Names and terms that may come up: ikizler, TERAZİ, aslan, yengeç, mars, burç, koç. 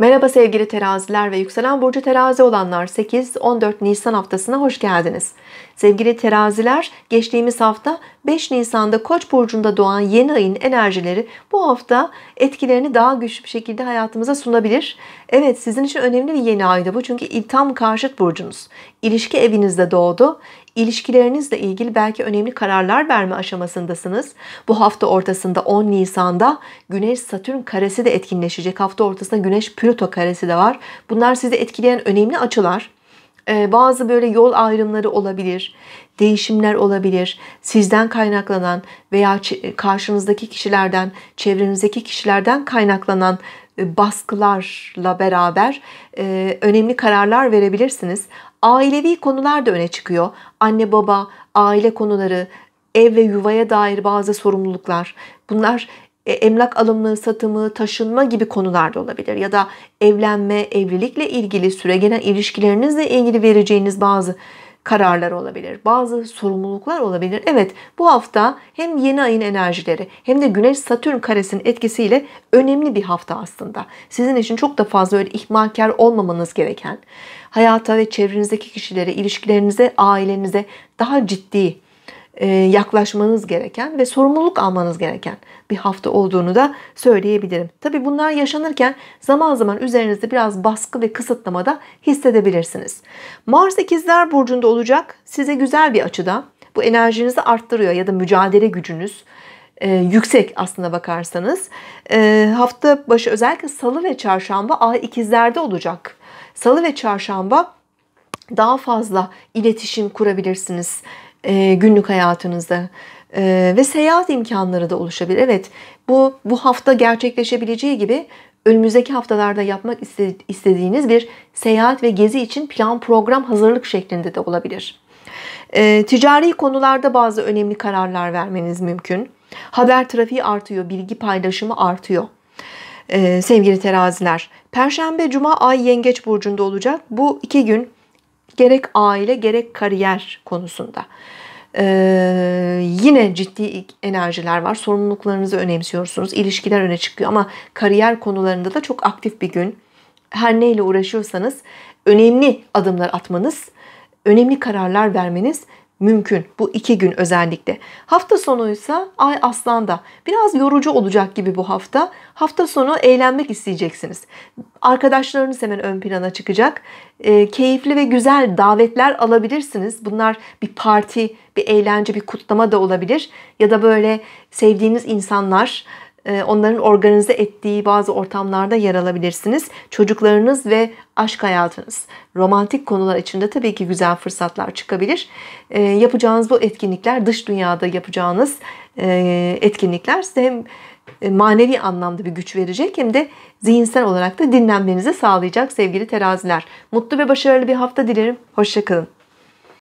Merhaba sevgili teraziler ve yükselen burcu terazi olanlar, 8-14 Nisan haftasına hoş geldiniz. Sevgili teraziler, geçtiğimiz hafta 5 Nisan'da Koç burcunda doğan yeni ayın enerjileri bu hafta etkilerini daha güçlü bir şekilde hayatımıza sunabilir. Evet, sizin için önemli bir yeni aydı bu, çünkü tam karşıt burcunuz. İlişki evinizde doğdu. İlişkilerinizle ilgili belki önemli kararlar verme aşamasındasınız. Bu hafta ortasında 10 Nisan'da Güneş-Satürn karesi de etkinleşecek. Hafta ortasında Güneş-Plüto karesi de var. Bunlar sizi etkileyen önemli açılar. Bazı böyle yol ayrımları olabilir, değişimler olabilir, sizden kaynaklanan veya karşınızdaki kişilerden, çevrenizdeki kişilerden kaynaklanan baskılarla beraber önemli kararlar verebilirsiniz. Ailevi konular da öne çıkıyor. Anne baba, aile konuları, ev ve yuvaya dair bazı sorumluluklar. Bunlar emlak alımı, satımı, taşınma gibi konularda olabilir. Ya da evlenme, evlilikle ilgili, süregelen ilişkilerinizle ilgili vereceğiniz bazı kararlar olabilir. Bazı sorumluluklar olabilir. Evet, bu hafta hem yeni ayın enerjileri hem de Güneş-Satürn karesinin etkisiyle önemli bir hafta aslında. Sizin için çok da fazla öyle ihmalkar olmamanız gereken, hayata ve çevrenizdeki kişilere, ilişkilerinize, ailenize daha ciddi yaklaşmanız gereken ve sorumluluk almanız gereken bir hafta olduğunu da söyleyebilirim. Tabii bunlar yaşanırken zaman zaman üzerinizde biraz baskı ve kısıtlama da hissedebilirsiniz. Mars ikizler burcunda olacak. Size güzel bir açıda, bu enerjinizi arttırıyor ya da mücadele gücünüz yüksek aslına bakarsanız. Hafta başı özellikle salı ve çarşamba ay ikizlerde olacak. Salı ve çarşamba daha fazla iletişim kurabilirsiniz günlük hayatınızda ve seyahat imkanları da oluşabilir. Evet, bu hafta gerçekleşebileceği gibi önümüzdeki haftalarda yapmak istediğiniz bir seyahat ve gezi için plan, program, hazırlık şeklinde de olabilir. Ticari konularda bazı önemli kararlar vermeniz mümkün. Haber trafiği artıyor, bilgi paylaşımı artıyor. Sevgili teraziler, Perşembe, Cuma ay yengeç burcunda olacak. Bu iki gün gerek aile gerek kariyer konusunda yine ciddi enerjiler var. Sorumluluklarınızı önemsiyorsunuz. İlişkiler öne çıkıyor ama kariyer konularında da çok aktif bir gün. Her neyle uğraşıyorsanız önemli adımlar atmanız, önemli kararlar vermeniz mümkün. Bu iki gün özellikle. Hafta sonu ise ay aslanda. Biraz yorucu olacak gibi bu hafta. Hafta sonu eğlenmek isteyeceksiniz. Arkadaşlarınız hemen ön plana çıkacak. Keyifli ve güzel davetler alabilirsiniz. Bunlar bir parti, bir eğlence, bir kutlama da olabilir. Ya da böyle sevdiğiniz insanlar, onların organize ettiği bazı ortamlarda yer alabilirsiniz. Çocuklarınız ve aşk hayatınız, romantik konular içinde tabii ki güzel fırsatlar çıkabilir. Yapacağınız bu etkinlikler, dış dünyada yapacağınız etkinlikler size hem manevi anlamda bir güç verecek hem de zihinsel olarak da dinlenmenizi sağlayacak sevgili teraziler. Mutlu ve başarılı bir hafta dilerim. Hoşça kalın.